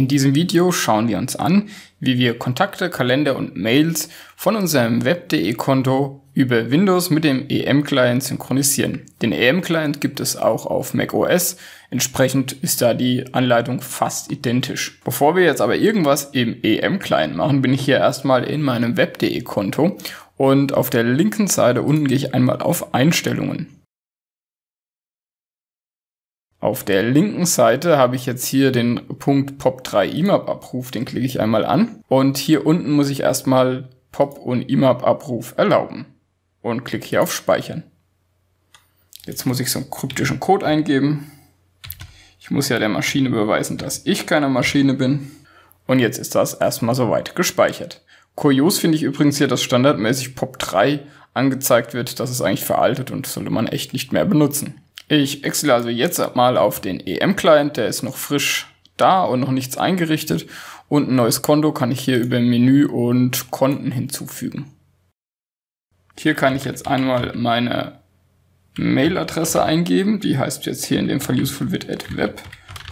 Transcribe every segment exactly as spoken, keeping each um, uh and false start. In diesem Video schauen wir uns an, wie wir Kontakte, Kalender und Mails von unserem Web Punkt de-Konto über Windows mit dem eM-Client synchronisieren. Den eM-Client gibt es auch auf macOS, entsprechend ist da die Anleitung fast identisch. Bevor wir jetzt aber irgendwas im eM-Client machen, bin ich hier erstmal in meinem Web Punkt de-Konto und auf der linken Seite unten gehe ich einmal auf Einstellungen. Auf der linken Seite habe ich jetzt hier den Punkt P O P drei I M A P Abruf, den klicke ich einmal an und hier unten muss ich erstmal P O P und I M A P Abruf erlauben und klicke hier auf Speichern. Jetzt muss ich so einen kryptischen Code eingeben. Ich muss ja der Maschine beweisen, dass ich keine Maschine bin und jetzt ist das erstmal soweit gespeichert. Kurios finde ich übrigens hier, dass standardmäßig P O P drei angezeigt wird, das ist eigentlich veraltet und sollte man echt nicht mehr benutzen. Ich wechsle also jetzt mal auf den eM-Client, der ist noch frisch da und noch nichts eingerichtet und ein neues Konto kann ich hier über Menü und Konten hinzufügen. Hier kann ich jetzt einmal meine Mailadresse eingeben, die heißt jetzt hier in dem Fall usefulvid at web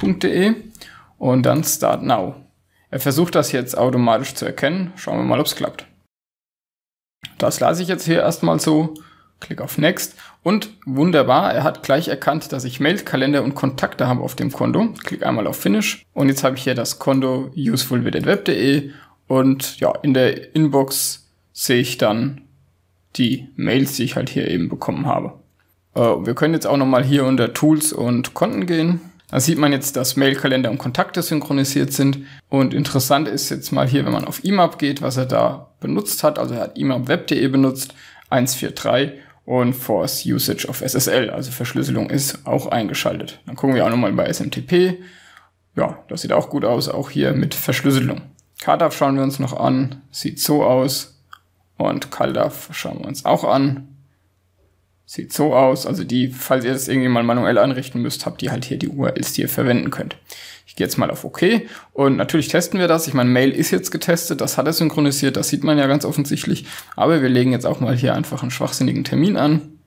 punkt de und dann Start Now. Er versucht das jetzt automatisch zu erkennen, schauen wir mal, ob es klappt. Das lasse ich jetzt hier erstmal so. Klick auf Next und wunderbar, er hat gleich erkannt, dass ich Mail, Kalender und Kontakte habe auf dem Konto. Klick einmal auf Finish und jetzt habe ich hier das Konto usefulvid at web punkt de und ja, in der Inbox sehe ich dann die Mails, die ich halt hier eben bekommen habe. Äh, wir können jetzt auch nochmal hier unter Tools und Konten gehen. Da sieht man jetzt, dass Mail, Kalender und Kontakte synchronisiert sind und interessant ist jetzt mal hier, wenn man auf I M A P geht, was er da benutzt hat. Also er hat I M A P Web punkt de benutzt, eins vier drei. Und Force Usage of S S L, also Verschlüsselung ist auch eingeschaltet. Dann gucken wir auch nochmal bei S M T P. Ja, das sieht auch gut aus, auch hier mit Verschlüsselung. CalDAV schauen wir uns noch an, sieht so aus. Und CalDAV schauen wir uns auch an, sieht so aus. Also die, falls ihr das irgendwie mal manuell einrichten müsst, habt ihr halt hier die U R Ls, die ihr verwenden könnt. Ich gehe jetzt mal auf OK und natürlich testen wir das. Ich meine, Mail ist jetzt getestet, das hat er synchronisiert, das sieht man ja ganz offensichtlich. Aber wir legen jetzt auch mal hier einfach einen schwachsinnigen Termin an.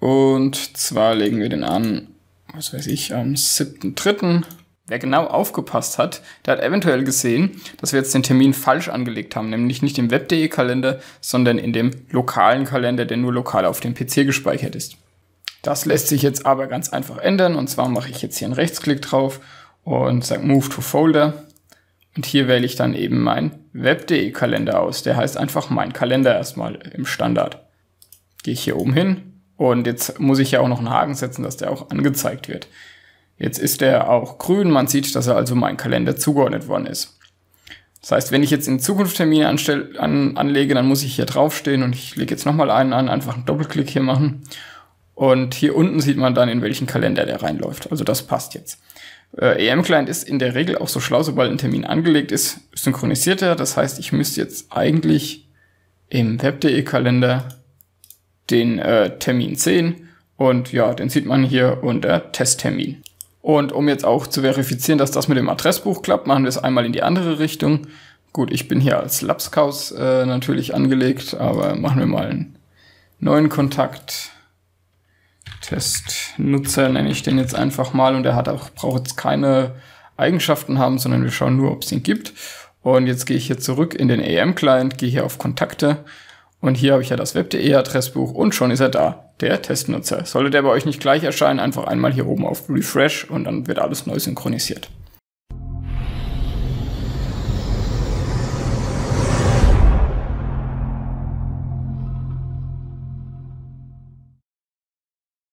Und zwar legen wir den an, was weiß ich, am siebten dritten Wer genau aufgepasst hat, der hat eventuell gesehen, dass wir jetzt den Termin falsch angelegt haben, nämlich nicht im Web Punkt de-Kalender, sondern in dem lokalen Kalender, der nur lokal auf dem P C gespeichert ist. Das lässt sich jetzt aber ganz einfach ändern und zwar mache ich jetzt hier einen Rechtsklick drauf und sage Move to Folder und hier wähle ich dann eben meinen Web Punkt de-Kalender aus. Der heißt einfach mein Kalender erstmal im Standard. Gehe ich hier oben hin und jetzt muss ich ja auch noch einen Haken setzen, dass der auch angezeigt wird. Jetzt ist der auch grün, man sieht, dass er also mein Kalender zugeordnet worden ist. Das heißt, wenn ich jetzt in Zukunft Termine anstell, an, anlege, dann muss ich hier draufstehen und ich lege jetzt nochmal einen an, einfach einen Doppelklick hier machen. Und hier unten sieht man dann, in welchen Kalender der reinläuft. Also das passt jetzt. Äh, eM-Client ist in der Regel auch so schlau, sobald ein Termin angelegt ist, synchronisiert er. Das heißt, ich müsste jetzt eigentlich im Web Punkt de-Kalender den äh, Termin sehen. Und ja, den sieht man hier unter Testtermin. Und um jetzt auch zu verifizieren, dass das mit dem Adressbuch klappt, machen wir es einmal in die andere Richtung. Gut, ich bin hier als Labskaus äh, natürlich angelegt, aber machen wir mal einen neuen Kontakt. Testnutzer nenne ich den jetzt einfach mal und er hat auch, braucht jetzt keine Eigenschaften haben, sondern wir schauen nur, ob es ihn gibt. Und jetzt gehe ich hier zurück in den eM-Client, gehe hier auf Kontakte und hier habe ich ja das Web Punkt de-Adressbuch und schon ist er da, der Testnutzer. Sollte der bei euch nicht gleich erscheinen, einfach einmal hier oben auf Refresh und dann wird alles neu synchronisiert.